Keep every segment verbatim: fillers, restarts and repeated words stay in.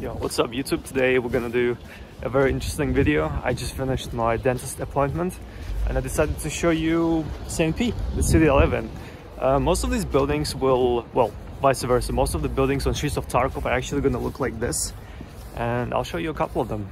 Yo, what's up YouTube? Today we're gonna do a very interesting video. I just finished my dentist appointment and I decided to show you Saint Pete, the city I live in. Uh, most of these buildings will, well, vice versa, most of the buildings on streets of Tarkov are actually gonna look like this, and I'll show you a couple of them.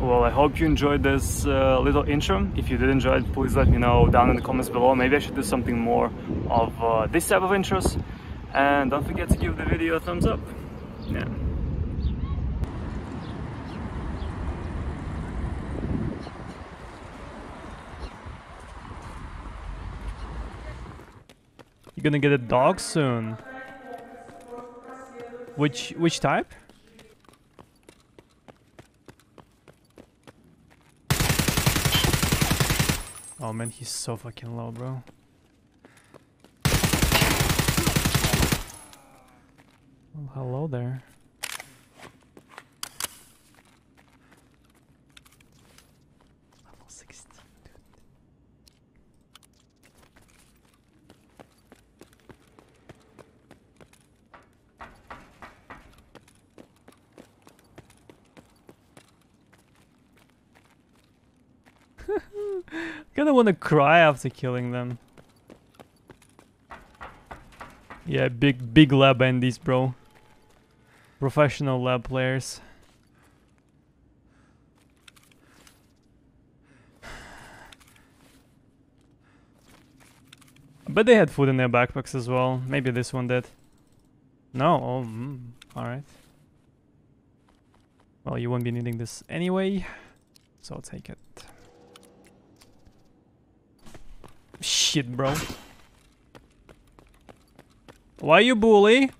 Well, I hope you enjoyed this uh, little intro. If you did enjoy it, please let me know down in the comments below. Maybe I should do something more of uh, this type of intros. And don't forget to give the video a thumbs up. Yeah. You're gonna get a dog soon. Which, which type? Oh man, he's so fucking low, bro. Well, hello there. Level sixteen, dude. I kinda wanna cry after killing them. Yeah, big big lab endies, bro. Professional lab players. I bet they had food in their backpacks as well. Maybe this one did. No? Oh, mm, alright. Well, you won't be needing this anyway, so I'll take it. Shit, bro. Why you bully?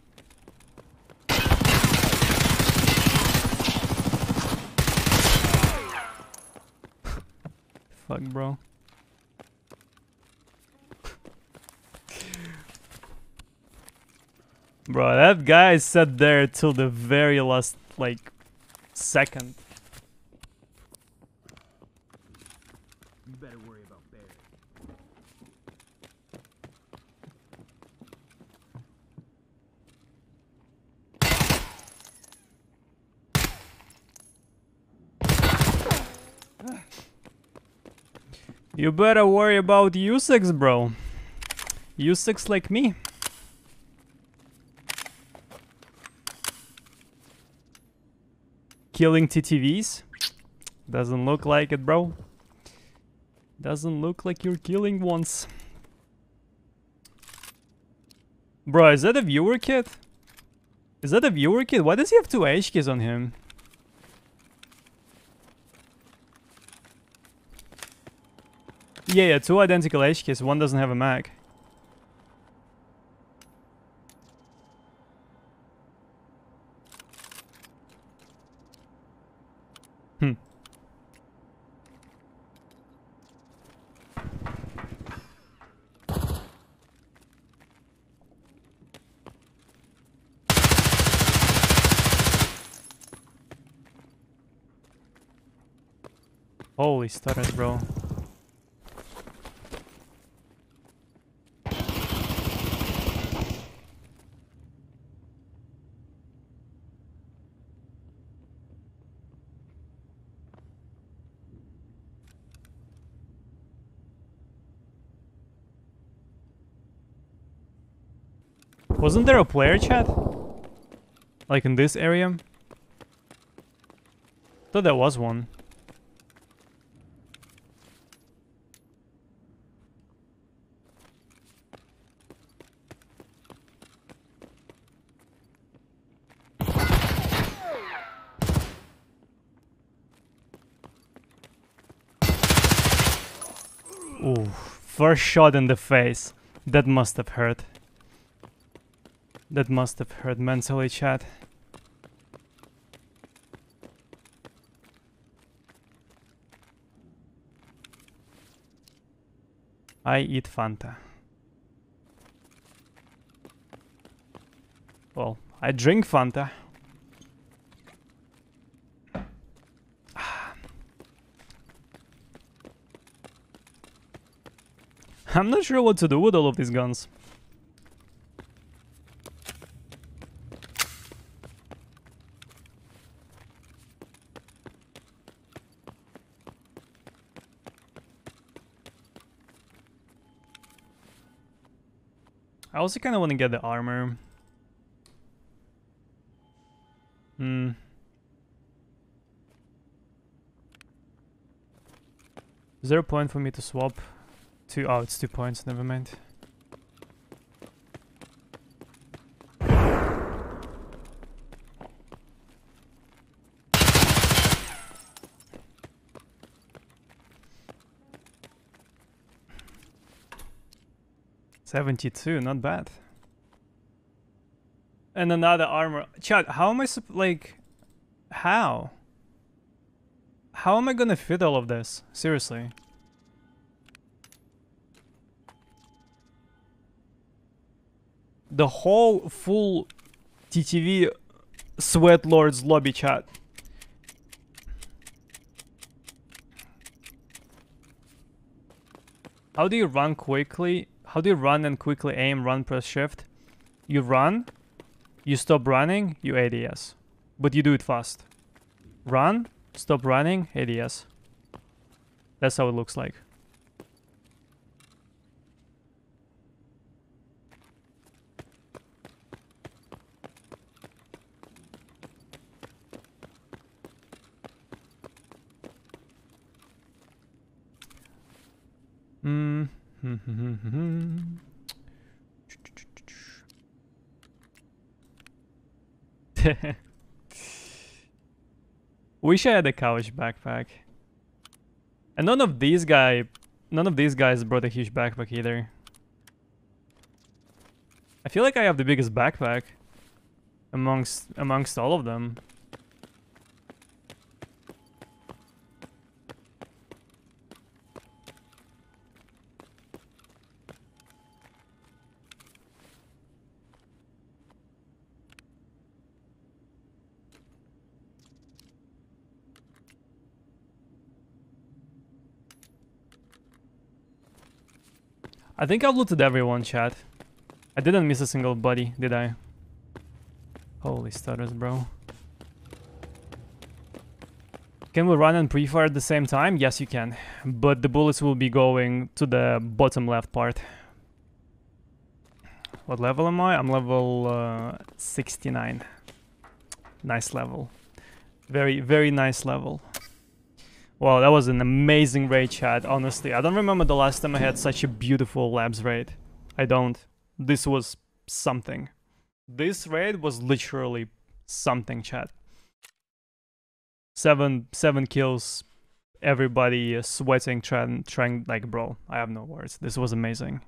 Fuck, bro. Bro, that guy sat there till the very last, like, second. You better worry about Barry. You better worry about U six, bro. U six like me. Killing T T Vs? Doesn't look like it, bro. Doesn't look like you're killing ones. Bro, is that a viewer kit? Is that a viewer kit? Why does he have two H Ks on him? Yeah, yeah, two identical H Ks, one doesn't have a mag. Hmm. Holy started, bro. Wasn't there a player chat? Like in this area? Thought there was one. Ooh, first shot in the face. That must have hurt. That must have hurt mentally, chat. I eat Fanta. Well, I drink Fanta. I'm not sure what to do with all of these guns. I also kind of want to get the armor. Hmm. Is there a point for me to swap? Two, oh, it's two points, never mind. seventy-two, not bad. And another armor. Chat, how am I, like, how? How am I gonna fit all of this? Seriously. The whole full T T V Sweat Lords lobby chat. How do you run quickly? How do you run and quickly aim? Run, press shift. You run, you stop running, you A D S. But you do it fast. Run, stop running, A D S. That's how it looks like. Wish I had a couch backpack. And none of these guy none of these guys brought a huge backpack either. I feel like I have the biggest backpack amongst amongst all of them. I think I've looted everyone, chat. I didn't miss a single body, did I? Holy stutters, bro. Can we run and pre-fire at the same time? Yes, you can. But the bullets will be going to the bottom left part. What level am I? I'm level uh, sixty-nine. Nice level. Very, very nice level. Wow, that was an amazing raid, chat, honestly. I don't remember the last time I had such a beautiful labs raid. I don't. This was something. This raid was literally something, chat. Seven, seven kills, everybody sweating, trying, trying, like, bro, I have no words. This was amazing.